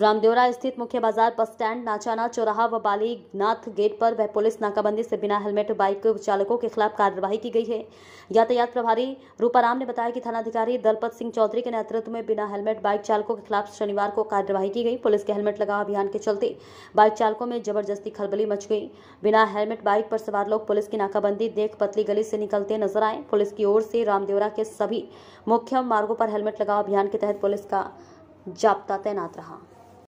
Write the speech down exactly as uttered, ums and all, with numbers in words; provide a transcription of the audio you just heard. रामदेवरा स्थित मुख्य बाजार, बस स्टैंड, नाचाना चौराहा व बाली नाथ गेट पर वह पुलिस नाकाबंदी से बिना हेलमेट बाइक चालकों के खिलाफ कार्रवाई की गई है। यातायात प्रभारी रूपा राम ने बताया कि थानाधिकारी दलपत सिंह चौधरी के नेतृत्व में बिना हेलमेट बाइक चालकों के खिलाफ शनिवार को कार्यवाही की गई। पुलिस के हेलमेट लगाओ अभियान के चलते बाइक चालकों में जबरदस्ती खलबली मच गई। बिना हेलमेट बाइक पर सवार लोग पुलिस की नाकाबंदी देख पतली गली से निकलते नजर आए। पुलिस की ओर से रामदेवरा के सभी मुख्य मार्गों पर हेलमेट लगाओ अभियान के तहत पुलिस का जाब्ता तैनात रहा।